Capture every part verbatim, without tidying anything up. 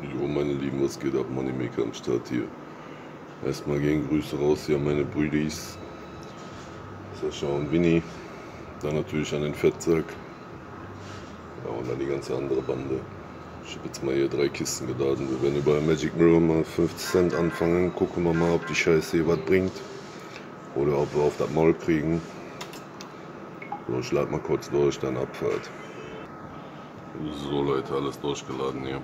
Jo, meine Lieben, was geht ab? Moneymaker am Start hier. Erstmal gehen Grüße raus hier an meine Brüdis, Sascha und Winnie. Dann natürlich an den Fettsack. Ja, und dann die ganze andere Bande. Ich habe jetzt mal hier drei Kisten geladen. Wir werden über Magic Mirror mal fünfzig Cent anfangen. Gucken wir mal, ob die Scheiße hier was bringt. Oder ob wir auf das Maul kriegen. So, ich lade mal kurz durch, dann Abfahrt. So Leute, alles durchgeladen hier.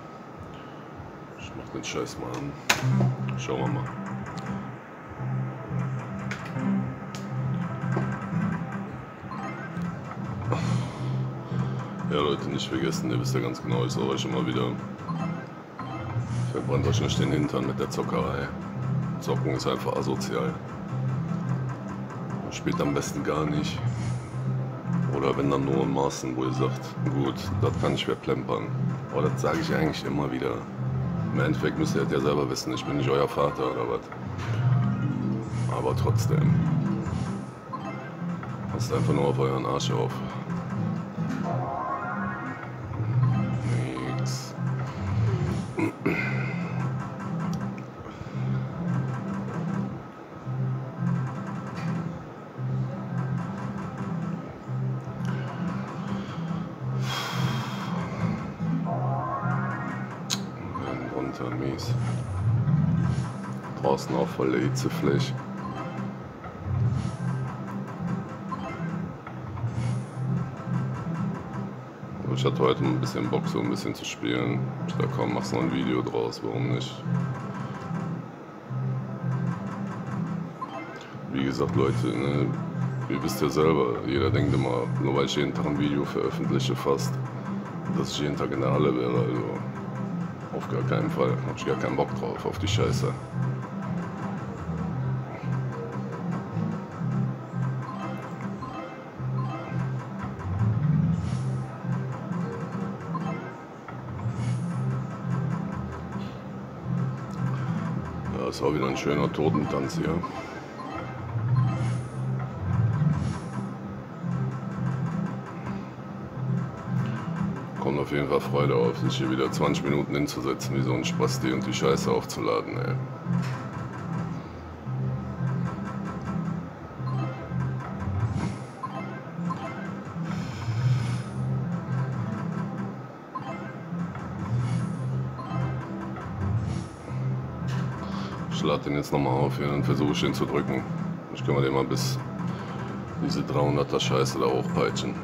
Ich mach den Scheiß mal an. Schauen wir mal. Ja Leute, nicht vergessen, ihr wisst ja ganz genau, ich sage euch immer wieder, verbrennt euch nicht den Hintern mit der Zockerei. Zocken ist einfach asozial. Man spielt am besten gar nicht. Oder wenn dann nur in Maßen, wo ihr sagt, gut, das kann ich verplempern. Aber das sage ich eigentlich immer wieder. Im Endeffekt müsst ihr das ja selber wissen, ich bin nicht euer Vater oder was. Aber trotzdem. Passt einfach nur auf euren Arsch auf. Nix. Mies. Draußen auch voll der Hitzefläche. Ich hatte heute ein bisschen Bock, so ein bisschen zu spielen. Ich dachte, komm, machst noch ein Video draus, warum nicht? Wie gesagt, Leute, ne, ihr wisst ja selber, jeder denkt immer, nur weil ich jeden Tag ein Video veröffentliche fast, dass ich jeden Tag in der Halle wäre. Also auf gar keinen Fall, hab ich gar keinen Bock drauf, auf die Scheiße. Ja, ist auch wieder ein schöner Totentanz hier. Kommt auf jeden Fall Freude auf, sich hier wieder zwanzig Minuten hinzusetzen, wie so ein Spasti und die Scheiße aufzuladen, ey. Ich lade den jetzt nochmal auf hier und versuche ich ihn zu drücken. Ich kann mir den mal bis diese dreihunderter Scheiße da hochpeitschen.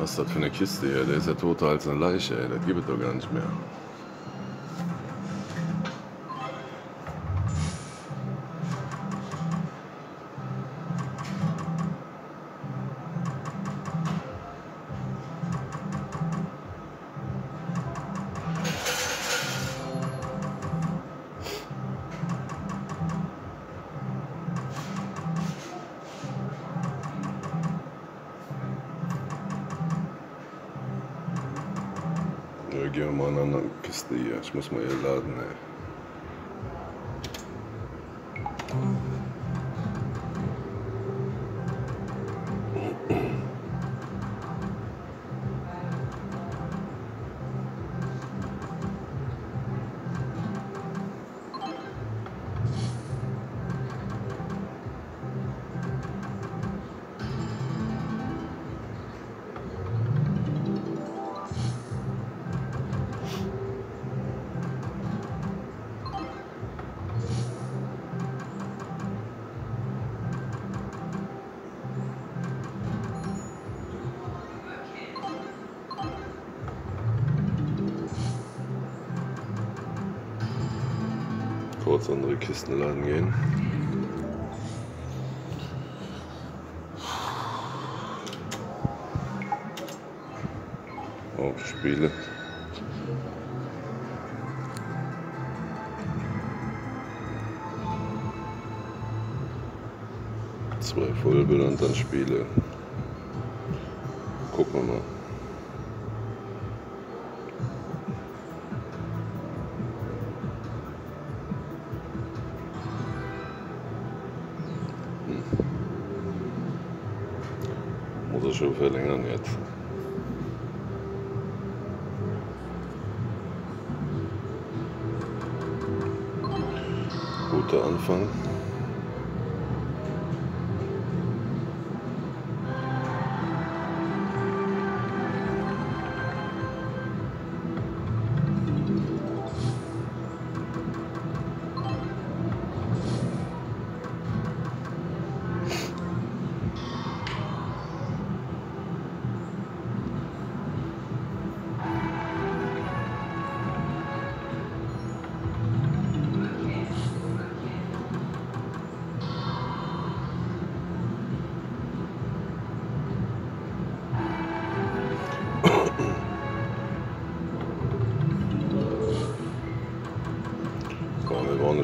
Was ist das für eine Kiste hier? Der ist ja toter als eine Leiche, ey. Das gibt es doch gar nicht mehr. Ja, gehen wir mal in eine andere Kiste hier. Ich muss mal hier laden, ey. Kurz andere Kisten laden gehen. Auch Spiele. Zwei Vollbilder und dann Spiele. Gucken wir mal. also schon verlängern jetzt. Guter Anfang.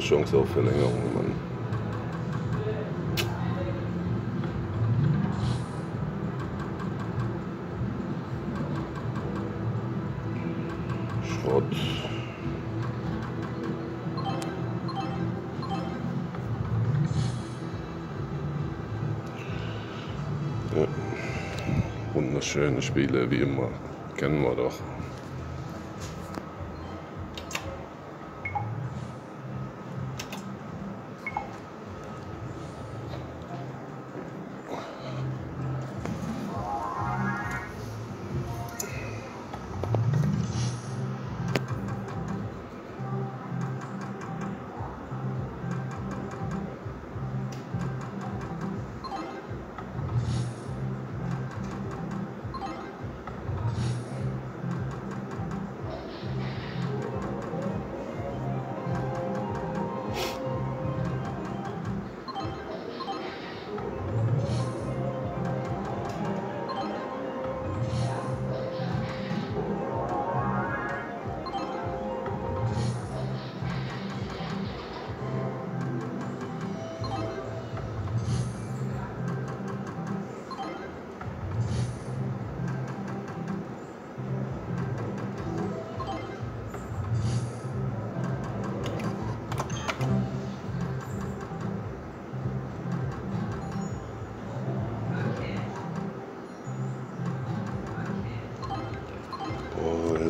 Chance auf Verlängerung, Mann. Schrott. Ja. Wunderschöne Spiele, wie immer. Kennen wir doch.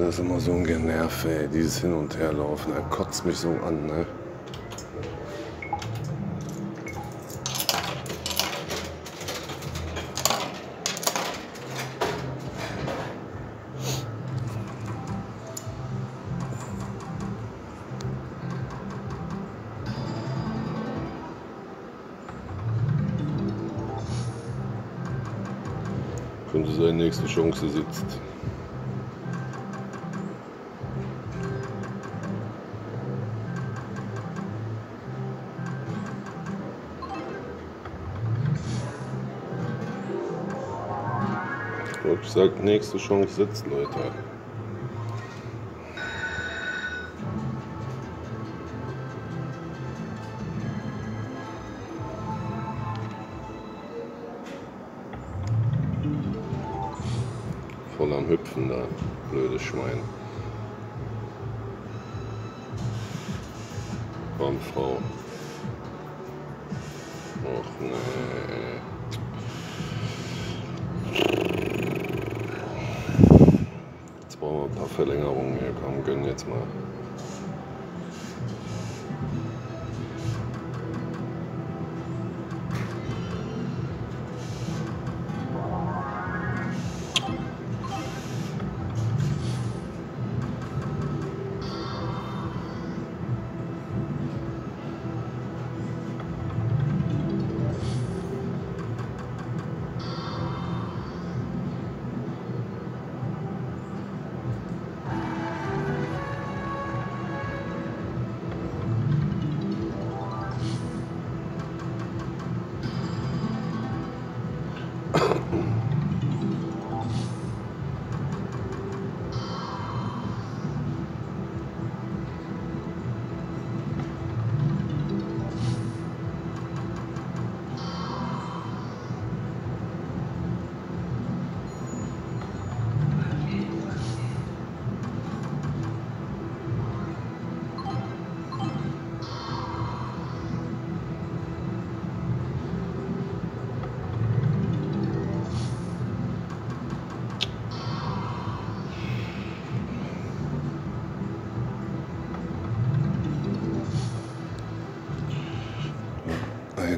Das ist immer so ein Generv, ey, dieses Hin- und Herlaufen, er kotzt mich so an, ne? Könnte seine nächste Chance sitzt. Ich sag, nächste Chance sitzt, Leute. Voll am Hüpfen da, blödes Schwein. Komm, Frau. Och, nee. Verlängerung hier, komm, gönn jetzt mal.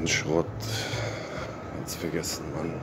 den Schrott. Ganz vergessen, Mann.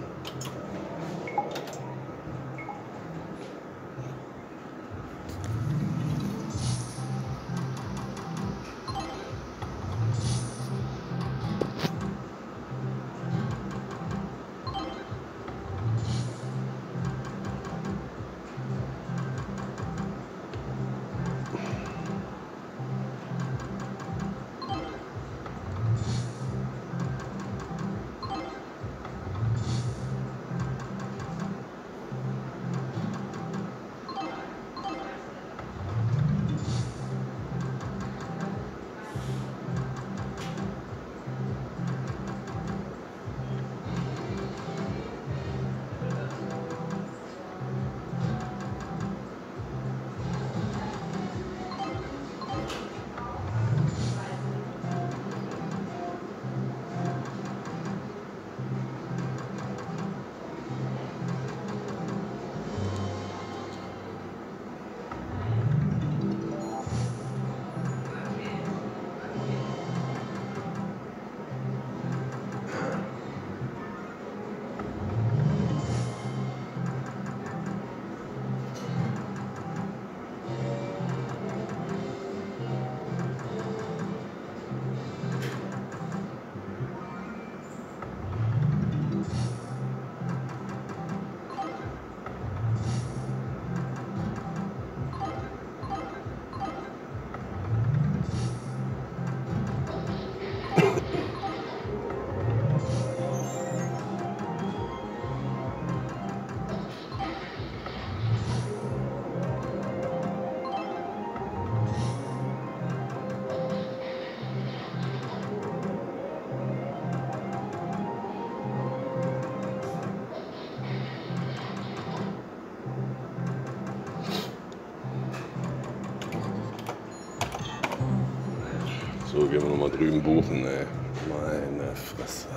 So, gehen wir nochmal drüben buchen, ey. Meine Fresse,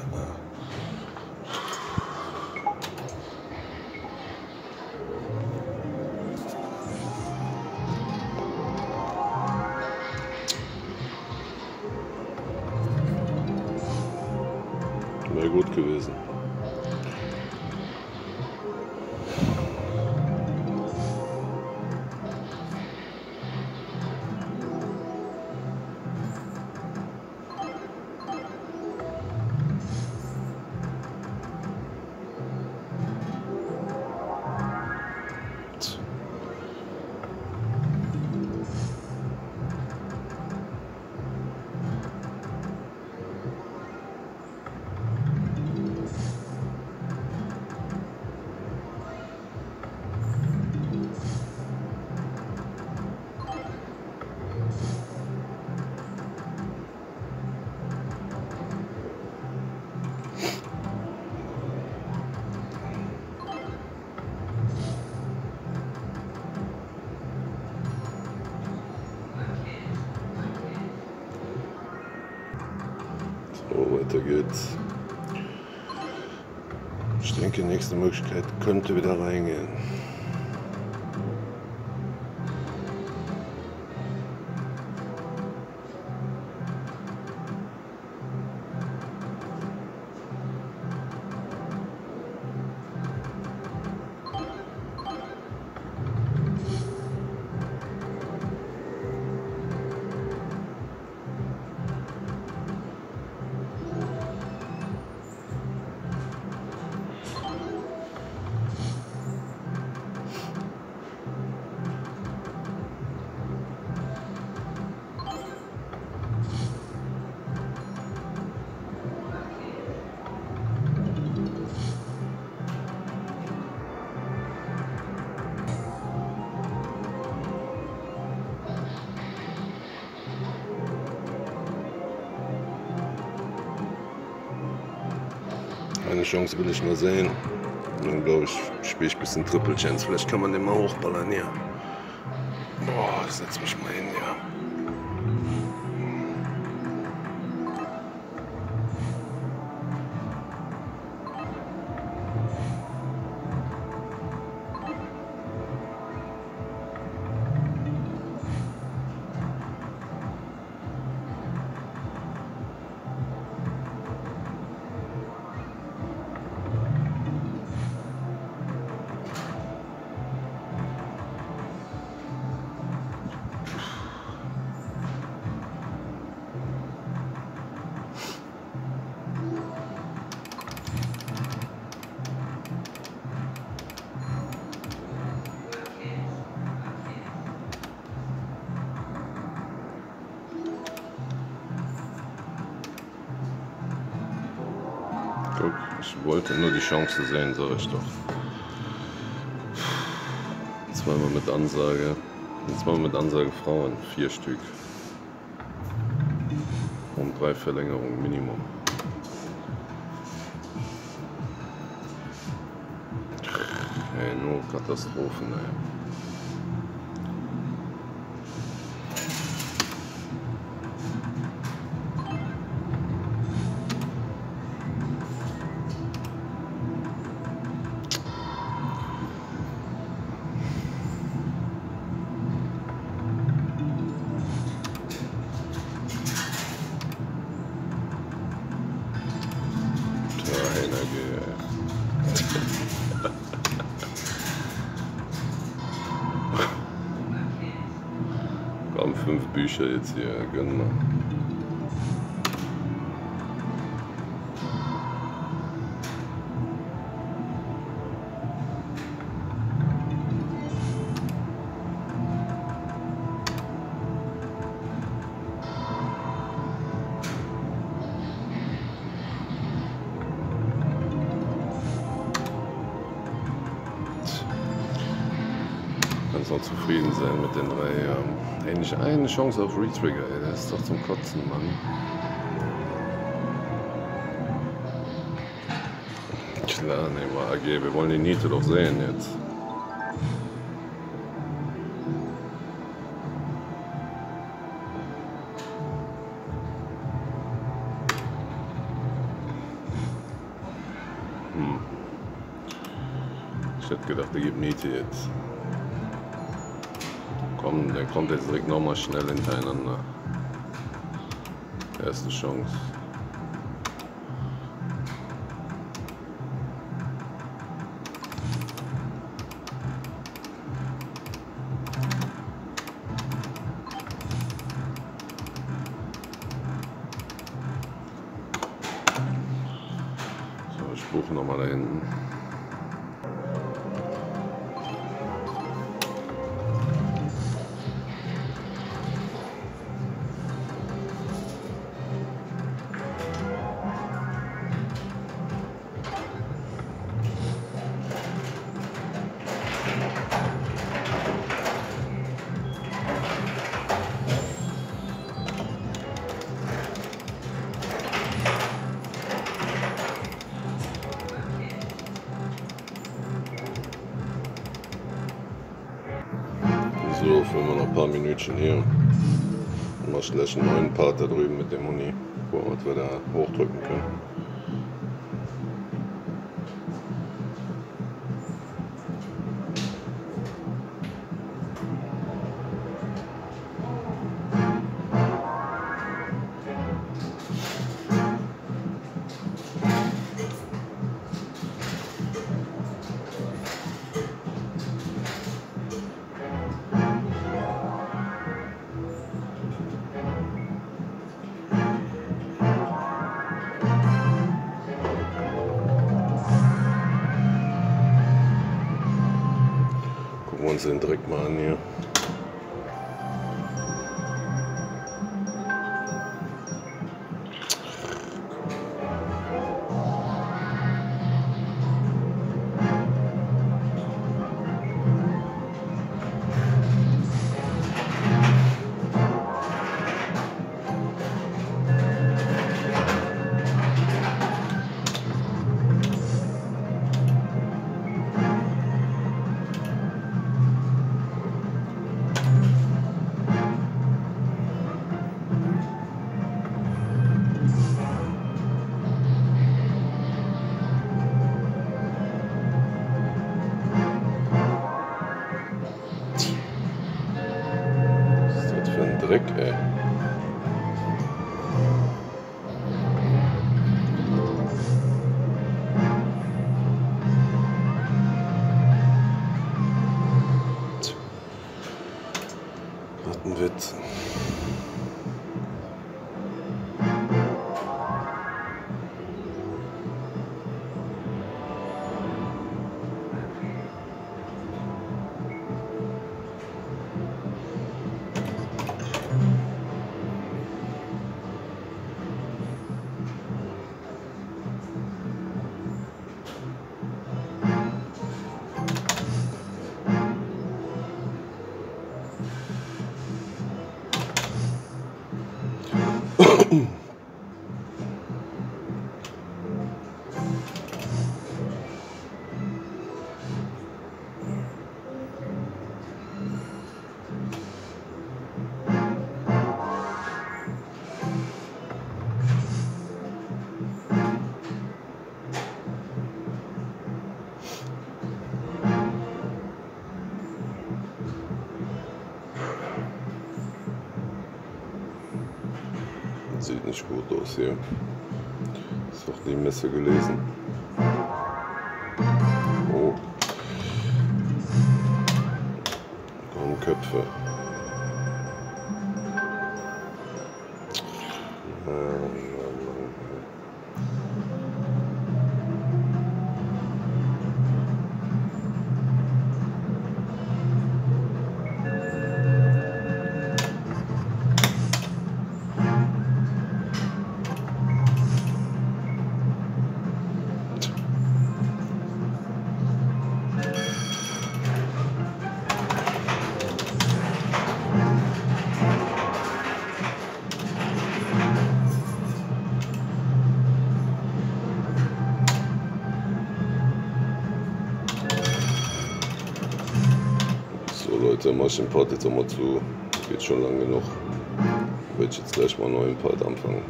ne? Wäre gut gewesen. Weiter geht's. Ich denke, die nächste Möglichkeit könnte wieder reingehen. Eine Chance will ich mal sehen. Und dann glaube ich, spiele ich ein bisschen Tripple Chance. Vielleicht kann man den mal hochballern hier. Boah, ich setz mich mal hin, ja. Guck, ich wollte nur die Chance sehen, sag ich doch. Zweimal mit Ansage. Zweimal mit Ansage Frauen, vier Stück. Und drei Verlängerungen Minimum. Ey, nur Katastrophen, ey. Haben fünf Bücher jetzt hier, gönn mal. Kannst auch zufrieden sein mit den drei Jahren. Ey, nicht eine Chance auf Retrigger, ey, das ist doch zum Kotzen, Mann. Klar, ne, mal A G, wir wollen die Niete doch sehen jetzt. Hm. Ich hätte gedacht, er gibt Niete jetzt. Komm, der kommt jetzt direkt nochmal schnell hintereinander. Erste Chance. So, ich buche nochmal da hinten. So, filmen wir noch ein paar Minütchen hier. Und mal schlecht einen neuen Part da drüben mit dem Uni. Gucken wir, was wir da hochdrücken können. Uns den Dreck mal an hier. Sieht nicht gut aus hier. Ist doch die Messe gelesen. Oh. Da kommen Köpfe. Mach ich den Part jetzt auch mal zu, geht schon lang genug. Werde ich jetzt gleich mal einen neuen Part anfangen.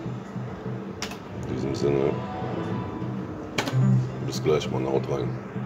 In diesem Sinne, bis gleich, mal haut rein.